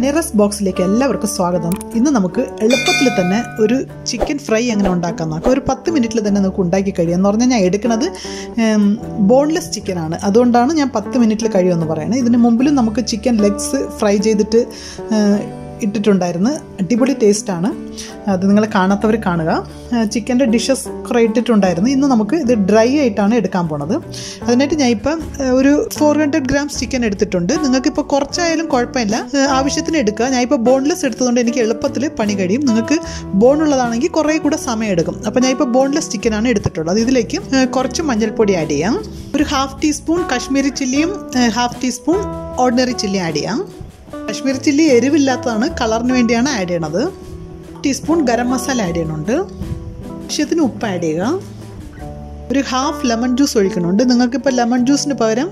Maneras Box like a lever swagadam. In the Namuku, Elapatlatana, Uru chicken fry and Dakana, or 10 minutes than a Kundaki Kadian, or then I edit another boneless chicken. Adondana, 10 minutes like Kadian Varana. Then Mumbul Namuka chicken legs fry jay the ഇട്ടിട്ടുണ്ടായിരുന്നു അടിപൊളി taste ആണ് അത് നിങ്ങൾ കാണാത്തവർ കാണുക ചിക്കൻ്റെ dishes കുറേ ഇട്ടിട്ടുണ്ടായിരുന്നു ഇന്ന് നമുക്ക് ഇത് ഡ്രൈ ആയിട്ടാണ് എടുക്കാൻ പോണത് അതിനേറ്റ് ഞാൻ ഇപ്പോ ഒരു 400 grams ചിക്കൻ എടുത്തിട്ടുണ്ട് നിങ്ങൾക്ക് ഇപ്പോ കുറച്ചായാലും കുഴപ്പമില്ല ആവശ്യത്തിന് എടുക്കുക ഞാൻ ഇപ്പോ ബോൺലെസ് എടുത്തതുകൊണ്ട് എനിക്ക് എളുപ്പത്തിൽ പണി കഴിയും നിങ്ങൾക്ക് ബോൺ ഉള്ളതാണെങ്കിൽ കുറേ കൂട സമയം എടുക്കും അപ്പോൾ ഞാൻ ഇപ്പോ ബോൺലെസ് ചിക്കൻ ആണ് എടുത്തിട്ടുള്ളത് ഇതിലേക്ക് കുറച്ച് മഞ്ഞൾപ്പൊടി ആഡ് ചെയ്യാം ഒരു 1/2 ടീസ്പൂൺ കാശ്മീരി ചില്ലിയും 1/2 ടീസ്പൂൺ ഓർഡിനറി ചില്ലി ആഡ് ചെയ്യാം Kashmir chilli erivillathaanu colorinu vendiyana add cheyanadu 1 teaspoon garam masala add cheyanundu avashyaminu uppu add cheya oru 1/2 lemon juice ഒഴിക്കുന്നുണ്ട് നിങ്ങൾക്ക് ഇപ്പോ lemon juice ന് പകരം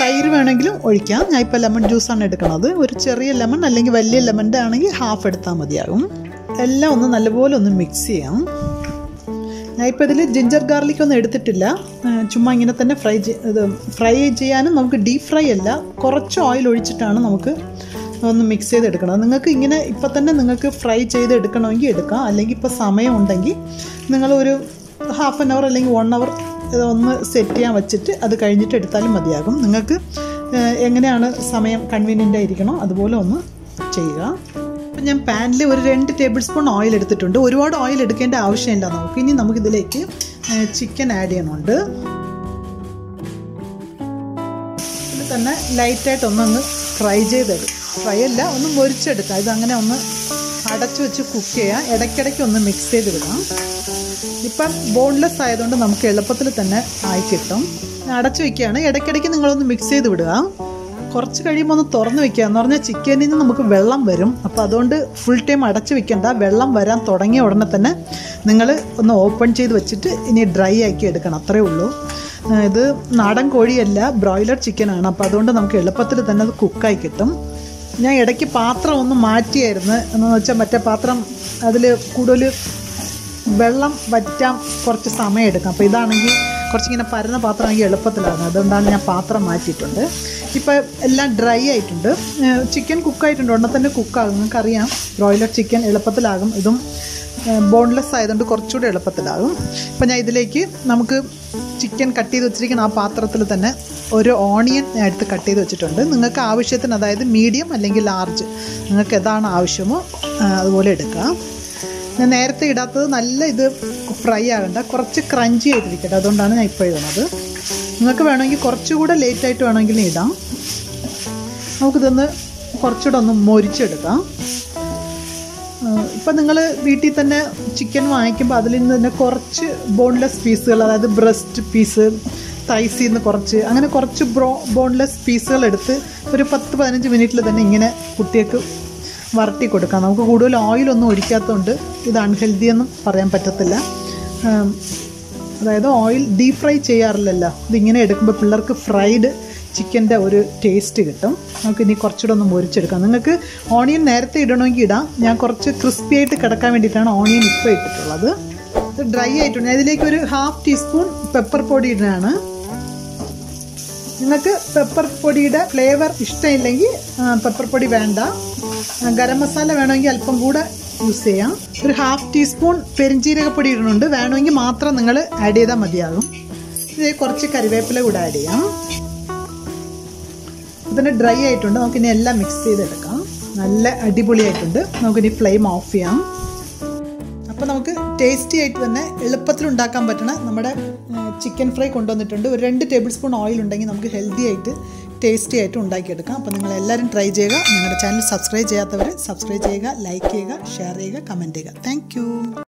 തൈര് വേണമെങ്കിലും ഒഴിക്കാം ഞാൻ ഇപ്പോ lemon juice ആണ് എടുക്കുന്നത് ഒരു ചെറിയ lemon അല്ലെങ്കിൽ വലിയ lemon ആണെങ്കിൽ 1/2 എടുത്താൽ മതിയാകും എല്ലാം ഒന്ന് നല്ലപോലെ ഒന്ന് mix ചെയ്യാം I put a ginger garlic on the editilla, Chumanginat and a fry jayana, deep fry ella, corrupt oil or chitana on the mixer the decana, in a ipatan and the fry chay the decanongi deca, Langipa Same on Dangi, Nangalor 1/2 hour, like 1 hour on the setia machete, other kind of Tali Madiagum, Nangaka, Engana Same convenient diagano, other boloma, Chaya. I will add 2 tablespoons of oil. I will add chicken. I will light fry it. Fry it. I will mix it. I will mix it. Now, boneless side. I will mix it. I will mix it. കുറച്ച് കഴിയുമ്പോൾ ഒന്ന് തുറന്നു വെക്കുക എന്ന് പറഞ്ഞാൽ ചിക്കനിൽ നിന്ന് നമുക്ക് വെള്ളം വരും അപ്പോൾ അതുകൊണ്ട് ഫുൾ ടൈം അടച്ചു വെക്കണ്ട വെള്ളം വരാൻ തുടങ്ങിയ ഉടനെ തന്നെ നിങ്ങൾ ഒന്ന് ഓപ്പൺ ചെയ്ത് വെച്ചിട്ട് ഇനി ഡ്രൈ ആക്കി എടുക്കണം അത്രേ ഉള്ളൂ ഇത് നാടൻ കോഴിയല്ല ബ്രോയിലർ ചിക്കൻ ആണ് അപ്പോൾ അതുകൊണ്ട് നമുക്ക് എളുപ്പത്തിൽ തന്നെ അത് കുക്ക് ആയി കിട്ടും ഞാൻ ഇടയ്ക്ക് പാത്രം ഒന്ന് മാറ്റിയായിരുന്നു എന്ന് വെച്ചാൽ മറ്റേ പാത്രം അതിൽ കൂടുതൽ വെള്ളം വറ്റാൻ കുറച്ച് സമയം എടുക്കും അപ്പോൾ ഇതാണെങ്കിൽ കുറച്ചിങ്ങനെ പരന്ന പാത്രമാണെങ്കിൽ എളുപ്പത്തിലാണ് അതുകൊണ്ടാണ് ഞാൻ പാത്രം മാറ്റിയിട്ടുണ്ട് ഇപ്പോൾ എല്ലാം ഡ്രൈ ആയിട്ടുണ്ട് ചിക്കൻ കുക്ക് ആയിട്ടുണ്ട് ഉടനെ തന്നെ കുക്ക് ആകും നിങ്ങൾക്ക് അറിയാം ബ്രോയിലർ ചിക്കൻ എളുപ്പത്തിലാകും ഇതും ബോൺലെസ് ആയതുകൊണ്ട് കുറച്ചുകൂടി എളുപ്പത്തിലാകും അപ്പോൾ ഞാൻ ഇതിലേക്ക് നമുക്ക് ചിക്കൻ കട്ട് ചെയ്ത് വെച്ചിരിക്കുന്ന ആ പാത്രത്തിൽ തന്നെ ഒരു ഓണിയൻ ഞാൻ എടുത്ത് കട്ട് ചെയ്ത് വെച്ചിട്ടുണ്ട് നിങ്ങൾക്ക് ആവശ്യത്തിന് അതായത് മീഡിയം അല്ലെങ്കിൽ ലാർജ് നിങ്ങൾക്ക് ഏതാണ് ആവശ്യമോ അതുപോലെ എടുക്കാം ഞാൻ നേരത്തെ ഇടാത്തത് നല്ല ഇത് ഫ്രൈ ആകണ്ട കുറച്ച് ക്രഞ്ചി ആയിട്ടിരിക്കട്ടെ അതുകൊണ്ടാണ് ഞാൻ ഇപ്പോൾ ഇടുന്നത് നിങ്ങൾക്ക് വേണമെങ്കിൽ കുറച്ചുകൂടെ ലേറ്റ് ആയിട്ട് വേണമെങ്കിൽ ഇടാം നമുക്കിതൊന്ന് കുറച്ചുകൂടെ ഒന്ന് മൊരിച്ചെടുക്കാം ഇപ്പം നിങ്ങൾ വീട്ടിൽ തന്നെ ചിക്കൻ വാങ്ങിക്കുമ്പോൾ അതിൽ നിന്ന് തന്നെ കുറച്ച് ബോൺലെസ് പീസുകൾ അതായത് ബ്രസ്റ്റ് പീസ് തൈസിൽ നിന്ന് കുറച്ച് അങ്ങനെ കുറച്ച് ബോൺലെസ് പീസുകൾ എടുത്ത് ഒരു 10-15 മിനിറ്റിൽ തന്നെ ഇങ്ങനെ കുട്ടികൾക്ക് വരട്ടി കൊടുക്കാം നമുക്ക് കൂടുതൽ ഓയിലൊന്നും ഒഴിക്കാത്തതുകൊണ്ട് ഇത് അൺഹെൽത്തി എന്നും പറയാൻ പറ്റത്തില്ല അതായത് ഓയിൽ ഡീപ് ഫ്രൈ ചെയ്യാറില്ലല്ലോ ഇതിങ്ങനെ എടുക്കുമ്പോൾ പിള്ളേർക്ക് ഫ്രൈഡ് ചിക്കൻ്റെ ഒരു ടേസ്റ്റ് കിട്ടും നമുക്ക് ഇനി കുറച്ചുകൂടെ ഒന്ന് മൊരിച്ചെടുക്കാം നിങ്ങൾക്ക് ഓണിയൻ നേരത്തെ ഇടണമെങ്കിൽ ഇടാം ഞാൻ കുറച്ച് ക്രിസ്പി ആയിട്ട് കിടക്കാൻ വേണ്ടിയിട്ടാണ് ഓണിയൻ ഇപ്പോൾ ഇട്ടിട്ടുള്ളത് ഇത് ഡ്രൈ ആയിട്ടുണ്ട് ഇതിലേക്ക് ഒരു 1/2 ടീസ്പൂൺ പെപ്പർ പൊടി ഇടാനാണ് നിങ്ങൾക്ക് പെപ്പർ പൊടിയുടെ ഫ്ലേവർ ഇഷ്ടമില്ലെങ്കിൽ പെപ്പർ പൊടി വേണ്ട garam masala വേണമെങ്കിൽ അല്പം കൂടെ യൂസ് ചെയ്യാം ഒരു 1/2 ടീസ്പൂൺ പെരിഞ്ചീരകപ്പൊടി ഇടുന്നുണ്ട് വേണമെങ്കിൽ മാത്രം നിങ്ങൾ ആഡ് ചെയ്താൽ മതിയാകും ഇത് കുറച്ച് കറിവേപ്പില കൂടെ ആഡ് ചെയ്യാം ഇതിനെ ഡ്രൈ ആയിട്ടുണ്ട് നമുക്ക് ഇനി എല്ലാം മിക്സ് ചെയ്തെടുക്കാം നല്ല അടിപൊളിയായിട്ടുണ്ട് നമുക്കിനി ഫ്ലെയിം ഓഫ് ചെയ്യാം അപ്പോൾ നമുക്ക് ടേസ്റ്റി ആയിട്ട് തന്നെ എളുപ്പത്തിൽ ഉണ്ടാക്കാൻ പറ്റുന്ന നമ്മുടെ ചിക്കൻ ഫ്രൈ കൊണ്ടുവന്നിട്ടുണ്ട് ഒരു 2 ടേബിൾ സ്പൂൺ ഓയിൽ ഉണ്ടെങ്കിൽ നമുക്ക് ഹെൽത്തി ആയിട്ട് ടേസ്റ്റി ആയിട്ട് ഉണ്ടാക്കിയെടുക്കാം അപ്പോൾ നിങ്ങൾ എല്ലാവരും ട്രൈ ചെയ്യുക ഞങ്ങളുടെ ചാനൽ സബ്സ്ക്രൈബ് ചെയ്യാത്തവർ സബ്സ്ക്രൈബ് ചെയ്യുക ലൈക്ക് ചെയ്യുക ഷെയർ ചെയ്യുക കമൻറ്റ് ചെയ്യുക താങ്ക് യു